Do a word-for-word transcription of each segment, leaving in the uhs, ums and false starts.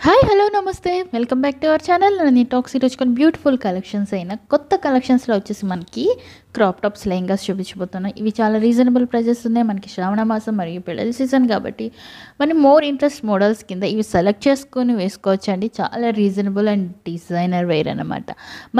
हाय hello नमस्ते welcome back to our channel Nalini talks beautiful collections अयिना కొత్త कलेक्शन्स लो वच्चेसी मनकी crop tops lehengas చూపించబోతున్నాను। ఇవి చాలా రీజనబుల్ ప్రైసెస్ ఉన్నాయి। మనకి శ్రావణ మాసం మరియు పెళ్లి సీజన్ కాబట్టి మనం మోర్ ఇంట్రెస్ట్ మోడల్స్ కింద ఇవి సెలెక్ట్ చేసుకొని వేసుకోవచ్చండి। చాలా రీజనబుల్ అండ్ డిజైనర్ వేర్ అన్నమాట।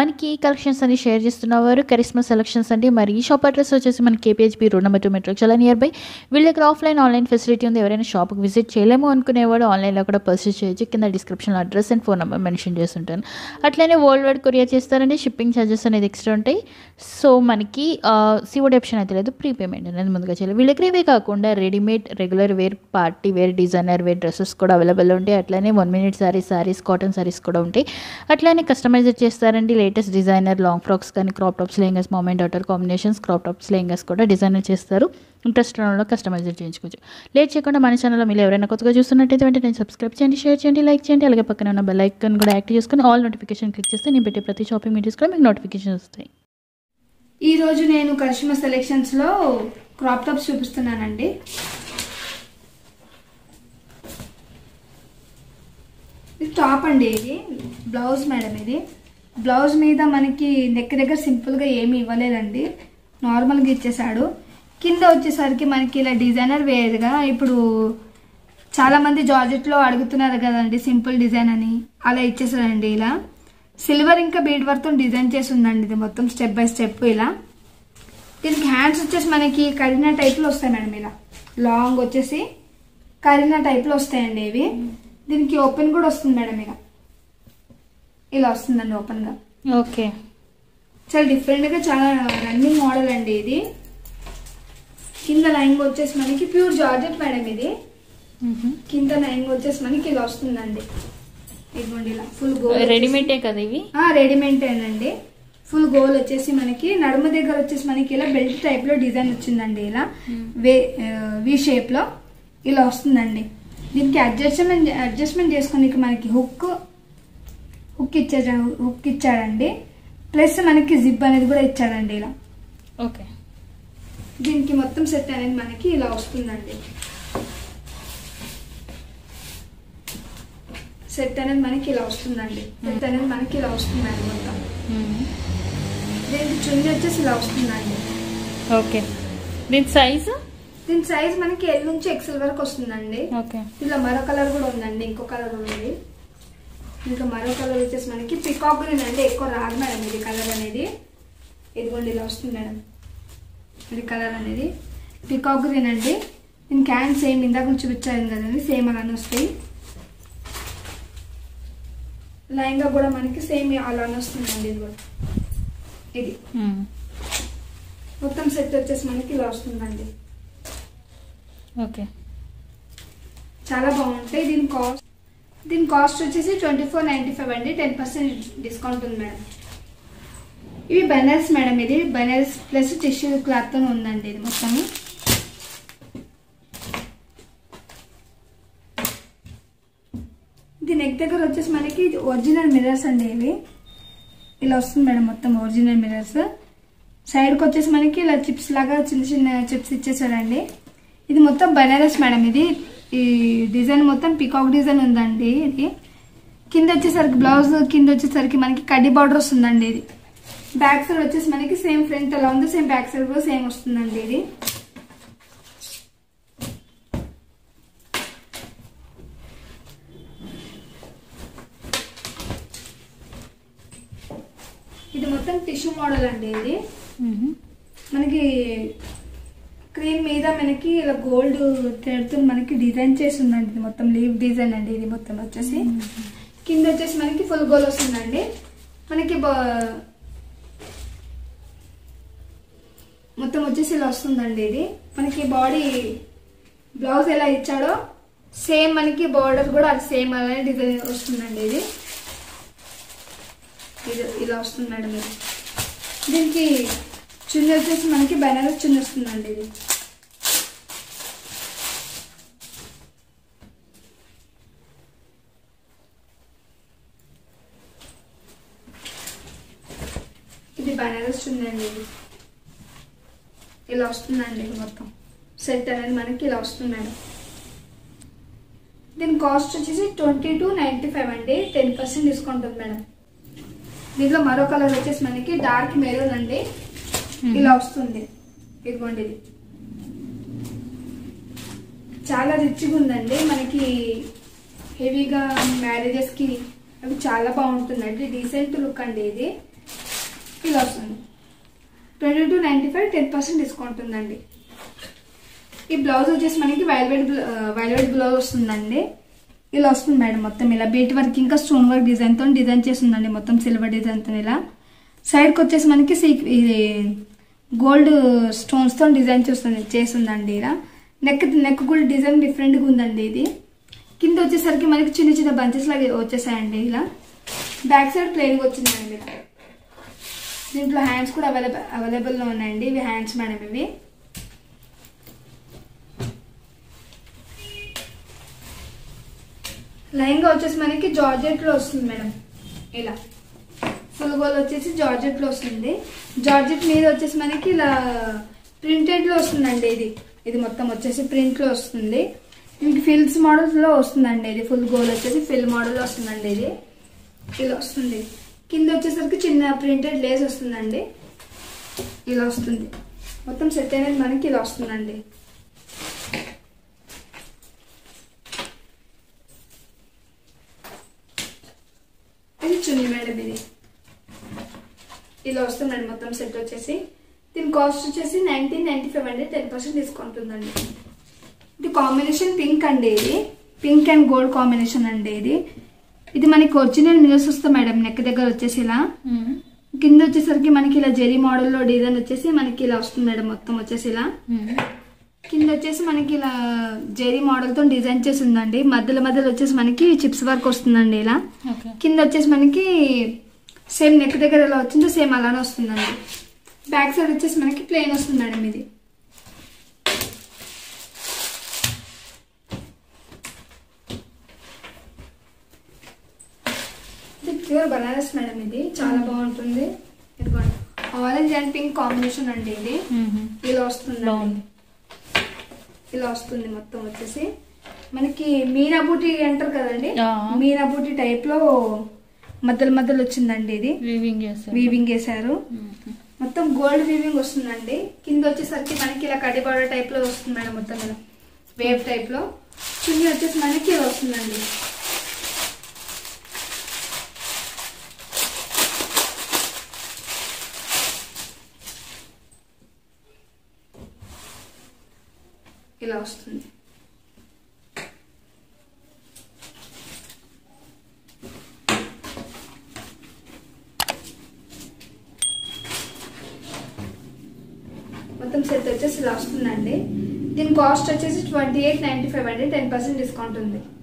మనకి ఈ కలెక్షన్స్ అన్ని షేర్ చేస్తున్నవారు కరిష్మా సెలెక్షన్స్ అండి। మరి ఈ షాప్ అడ్రస్ వచ్చేసి మన KPHB road number two metro చాలా నియర్ బై। వీళ్ళ దగ్గర ఆఫ్లైన్ ఆన్లైన్ ఫెసిలిటీ ఉంది। ఎవరైనా షాప్కి విజిట్ చేయలేము అనుకునేవాడు ఆన్లైన్లో కూడా పర్చేస్ చేయొచ్చు। కింద డిస్క్రిప్షన్లో address and phone number mention చేసి ఉంటాను। అట్లనే వరల్డ్ వైడ్ కొరియర్ చేస్తారండి। షిప్పింగ్ ఛార్జెస్ అనేది ఎక్స్ట్రా ఉంటాయి। సో మనకి సీఓడి ఆప్షన్ అయితే లేదు, ప్రీ పేమెంట్ అనేది ముందుగా చేయాలి। వీళ్ళ దగ్గర ఇవే కాకుండా readymade regular wear party wear designer wear dresses కూడా అవైలబుల్ ఉంటాయి। అట్లనే one minute sarees sarees cotton sarees కూడా ఉంటాయి। అట్లనే కస్టమైజ్ చేస్తారండి। లేటెస్ట్ డిజైనర్ లాంగ్ ఫ్రాక్స్ కానీ crop tops lehengas mum and daughter combinations crop tops lehengas కూడా డిజైనర్ చేస్తారు। ఇంట్రెస్ట్ ఉన్నవాళ్ళు కస్టమైజ్ చేయించుకోవచ్చు। లేట్ చేయకుండా మన ఛానల్లో మీరు ఎవరైనా కొత్తగా చూస్తున్నట్టయితే వెంటనే సబ్స్క్రైబ్ చేయండి, షేర్ చేయండి, లైక్ చేయండి। అలాగే పక్కన ఉన్న బెల్ ఐకాన్ కూడా యాక్టివ్ చేసుకొని ఆల్ నోటిఫికేషన్ క్లిక్ చేస్తే నేను పెట్టే ప్రతి షాపింగ్ వీడియోస్ కూడా మీకు నోటిఫికేషన్ వస్తాయి। ఈరోజు నేను కరిష్మా సెలెక్షన్స్లో క్రాప్ టాప్స్ చూపిస్తున్నానండి। ఇది టాప్ అండి, ఇది బ్లౌజ్ మేడం। ఇది బ్లౌజ్ మీద మనకి నెక్ దగ్గర సింపుల్గా ఏమి ఇవ్వలేదండి, నార్మల్గా ఇచ్చేసాడు। కింద వచ్చేసరికి మనకి ఇలా డిజైనర్ వేర్గా ఇప్పుడు చాలామంది జార్జెట్లో అడుగుతున్నారు కదండి సింపుల్ డిజైన్ అని, అలా ఇచ్చేసాడండి। ఇలా సిల్వర్ ఇంకా బీడ్ వర్క్తో డిజైన్ చేసి ఉందండి ఇది మొత్తం స్టెప్ బై స్టెప్। ఇలా దీనికి హ్యాండ్స్ వచ్చేసి మనకి కరీనా టైప్లో వస్తాయి మేడం, ఇలా లాంగ్ వచ్చేసి కరీనా టైప్లో వస్తాయండి ఇవి। దీనికి ఓపెన్ కూడా వస్తుంది మేడం, ఇలా ఇలా వస్తుందండి ఓపెన్గా। ఓకే, చాలా డిఫరెంట్గా చాలా రన్నింగ్ మోడల్ అండి ఇది। కింద లైనింగ్ వచ్చేసి మనకి ప్యూర్ జార్జెట్ మేడం ఇది। కింద లైనింగ్ వచ్చేసి మనకి ఇలా వస్తుందండి, ఇదిగోండి ఇలా ఫుల్ గోల్ రెడీమేడే కదా ఇవి, రెడీమేడ్ అండి। ఫుల్ గోల్ వచ్చేసి మనకి నడుమ దగ్గర వచ్చేసి మనకి ఇలా బెల్ట్ టైప్ లో డిజైన్ వచ్చిందండి, ఇలా వి షేప్ లో ఇలా వస్తుందండి। దీనికి అడ్జస్ట్మెంట్ అడ్జస్ట్మెంట్ చేసుకుని మనకి హుక్ హుక్ ఇచ్చాడు హుక్ ఇచ్చాడండి ప్లస్ మనకి జిప్ అనేది కూడా ఇచ్చాడండి ఇలా। ఓకే, దీనికి మొత్తం సెట్ అనేది మనకి ఇలా వస్తుందండి। సెట్ అనేది మనకి ఇలా వస్తుందండి సెట్ అనేది మనకి ఇలా వస్తుందండి మొత్తం। దీనికి చున్నీ వచ్చేసి ఇలా వస్తుందండి। ఓకే, దీని సైజ్ దీని సైజ్ మనకి ఎల్ నుంచి ఎక్స్ఎల్ వరకు వస్తుందండి। ఓకే, ఇలా మరో కలర్ కూడా ఉందండి, ఇంకో కలర్ ఉంది, ఇంకా మరో కలర్ వచ్చేసి మనకి పికాక్ గ్రీన్ అండి। ఎక్కువ రాదు మేడం ఇది కలర్ అనేది, ఇదిగోండి ఇలా వస్తుంది మేడం ఇది కలర్ అనేది పికాక్ గ్రీన్ అండి। దీని క్యాన్ సేమ్ ఇందాక నుంచి చూపించాను కదండి, సేమ్ అలానే వస్తాయి। లైంగా కూడా మనకి సేమ్ అలానే వస్తుందండి, ఇది కూడా ఇది మొత్తం సెట్ వచ్చేసి మనకి ఇలా వస్తుందండి। ఓకే, చాలా బాగుంటాయి। దీని కాస్ట్ దీని కాస్ట్ వచ్చేసి ట్వంటీ ఫోర్ నైన్టీ ఫైవ్ అండి, టెన్ పర్సెంట్ డిస్కౌంట్ ఉంది మేడం। ఇవి బెనర్స్ మేడం, ఇది బెనర్స్ ప్లస్ టిష్యూ క్లాత్తో ఉందండి ఇది మొత్తం। నెక్ దగ్గర వచ్చేసి మనకి ఒరిజినల్ మిర్రర్స్ అండి ఇవి, ఇలా వస్తుంది మేడం మొత్తం ఒరిజినల్ మిర్రర్స్। సైడ్కి వచ్చేసి మనకి ఇలా చిప్స్ లాగా చిన్న చిన్న చిప్స్ ఇచ్చేసాడండి। ఇది మొత్తం బెనారస్ మేడం, ఇది ఈ డిజైన్ మొత్తం పికాక్ డిజైన్ ఉందండి ఇది। కింద వచ్చేసరికి బ్లౌజ్ కింద వచ్చేసరికి మనకి కడ్డీ బార్డర్ వస్తుందండి ఇది। బ్యాక్ సైడ్ వచ్చేసి మనకి సేమ్ ఫ్రంట్ ఎలా ఉందో సేమ్ బ్యాక్ సైడ్ కూడా సేమ్ వస్తుందండి ఇది। ఇది మొత్తం టిష్యూ మోడల్ అండి ఇది మనకి। క్రీమ్ మీద మనకి ఇలా గోల్డ్ థ్రెడ్తో మనకి డిజైన్ చేసి ఉందండి ఇది మొత్తం, లీవ్ డిజైన్ అండి ఇది మొత్తం వచ్చేసి। కింద వచ్చేసి మనకి ఫుల్ గోల్ వస్తుందండి మనకి, మొత్తం వచ్చేసి ఇలా వస్తుందండి ఇది మనకి। బాడీ బ్లౌజ్ ఎలా ఇచ్చాడో సేమ్ మనకి బార్డర్ కూడా అది సేమ్ అలానే డిజైన్ వస్తుందండి ఇది, ఇది ఇలా వస్తుంది మేడం ఇది। దీనికి చున్నీ వచ్చేసి మనకి బెనారస్ చున్నీ వస్తుందండి ఇది। ఇది బెనారస్ చున్నీ అండి ఇది, ఇలా వస్తుందండి ఇది మొత్తం సెట్ అనేది మనకి ఇలా వస్తుంది మేడం। దీని కాస్ట్ వచ్చేసి ట్వంటీ టూ నైంటీ ఫైవ్ అండి. టెన్ పర్సెంట్ డిస్కౌంట్ ఉంది మేడం. దీంట్లో మరో కలర్ వచ్చేసి మనకి డార్క్ మెరూన్ అండి, ఇలా వస్తుంది. ఇదిగోండి, ఇది చాలా రిచ్గా ఉందండి. మనకి హెవీగా మ్యారేజెస్ కి అవి చాలా బాగుంటుందండి. డీసెంట్ లుక్ అండి ఇది. ఇలా వస్తుంది twenty two ninety five ten percent discount ఉందండి. ఈ బ్లౌజ్ వచ్చేసి మనకి వైల్వెట్ వైల్వెట్ బ్లౌజ్ వస్తుందండి. ఇలా వస్తుంది మేడం. మొత్తం ఇలా బీట్ వర్క్ ఇంకా స్టోన్ వర్క్ డిజైన్తో డిజైన్ చేస్తుందండి. మొత్తం సిల్వర్ డిజైన్తో ఇలా సైడ్కి వచ్చేసి మనకి సీ ఇది గోల్డ్ స్టోన్స్తో డిజైన్ చేస్తుంది చేస్తుందండి. ఇలా నెక్ నెక్ కూడా డిజైన్ డిఫరెంట్గా ఉందండి. ఇది కింద వచ్చేసరికి మనకి చిన్న చిన్న బంచెస్ లాగా వచ్చేసాయండి. ఇలా బ్యాక్ సైడ్ ప్లెయిన్గా వచ్చిందండి. దీంట్లో హ్యాండ్స్ కూడా అవైలబుల్ అవైలబుల్లో ఉన్నాయండి. ఇవి హ్యాండ్స్ మేడం. ఇవి లెహంగా వచ్చేసి మనకి జార్జెట్లో వస్తుంది మేడం. ఇలా ఫుల్ గోల్ వచ్చేసి జార్జెట్లో వస్తుంది. జార్జెట్ మీద వచ్చేసి మనకి ఇలా ప్రింటెడ్లో వస్తుందండి. ఇది ఇది మొత్తం వచ్చేసి ప్రింట్లో వస్తుంది. మీకు ఫిల్స్ మోడల్స్లో వస్తుందండి. ఇది ఫుల్ గోల్ వచ్చేసి ఫిల్ మోడల్ వస్తుందండి. ఇది ఇలా వస్తుంది. కింద వచ్చేసరికి చిన్న ప్రింటెడ్ లేస్ వస్తుందండి. ఇలా వస్తుంది. మొత్తం సెట్ అనేది మనకి ఇలా వస్తుందండి. ఇది చున్నీ మేడం. ఇది ఇలా వస్తుందండి. మొత్తం సెట్ వచ్చేసి దీని కాస్ట్ వచ్చేసి నైన్టీన్ నైన్టీ ఫైవ్ అండి. టెన్ పర్సెంట్ డిస్కౌంట్ ఉందండి. ఇది కాంబినేషన్ పింక్ అండి. ఇది పింక్ అండ్ గోల్డ్ కాంబినేషన్ అండి. ఇది ఇది మనకి ఒరిజినల్ మిరర్స్ వస్తాయి మేడం. నెక్ దగ్గర వచ్చేసి ఇలా, కింద వచ్చేసరికి మనకి ఇలా జెరీ మోడల్లో డిజైన్ వచ్చేసి మనకి ఇలా వస్తుంది మేడం. మొత్తం వచ్చేసి ఇలా, కింద వచ్చేసి మనకి ఇలా జెరీ మోడల్తో డిజైన్ చేసి ఉందండి. మధ్యలో మధ్యలో వచ్చేసి మనకి చిప్స్ వర్క్ వస్తుందండి. ఇలా కింద వచ్చేసి మనకి సేమ్ నెక్ దగ్గర ఎలా వచ్చిందో సేమ్ అలానే వస్తుందండి. బ్యాక్ సైడ్ వచ్చేసి మనకి ప్లెయిన్ వస్తుంది మేడం. ఇది ప్యూర్ బనారస్ మేడం. ఇది చాలా బాగుంటుంది. ఇదిగోండి, ఆరెంజ్ అండ్ పింక్ కాంబినేషన్ అండి. ఇది ఇలా వస్తుంది. ఇలా వస్తుంది. మొత్తం వచ్చేసి మనకి మీనా బూటీ అంటారు కదండి, మీనా బూటీ టైప్ లో మధ్యలో మధ్యలో వచ్చిందండి. ఇది వీవింగ్ చేశారు. మొత్తం గోల్డ్ వీవింగ్ వస్తుందండి. కింద వచ్చేసరికి మనకి ఇలా కడి బార్డర్ టైప్ లో వస్తుంది మేడం. మొత్తం ఇలా వేవ్ టైప్ లో. చున్నీ వచ్చేసి మనకి ఇలా వస్తుందండి. ఇలా వస్తుంది. మొత్తం సెట్ వచ్చేసి ఇలా వస్తుందండి. దీని కాస్ట్ వచ్చేసి ట్వంటీ ఎయిట్ నైన్టీ ఫైవ్ అండి. టెన్ పర్సెంట్ డిస్కౌంట్ ఉంది.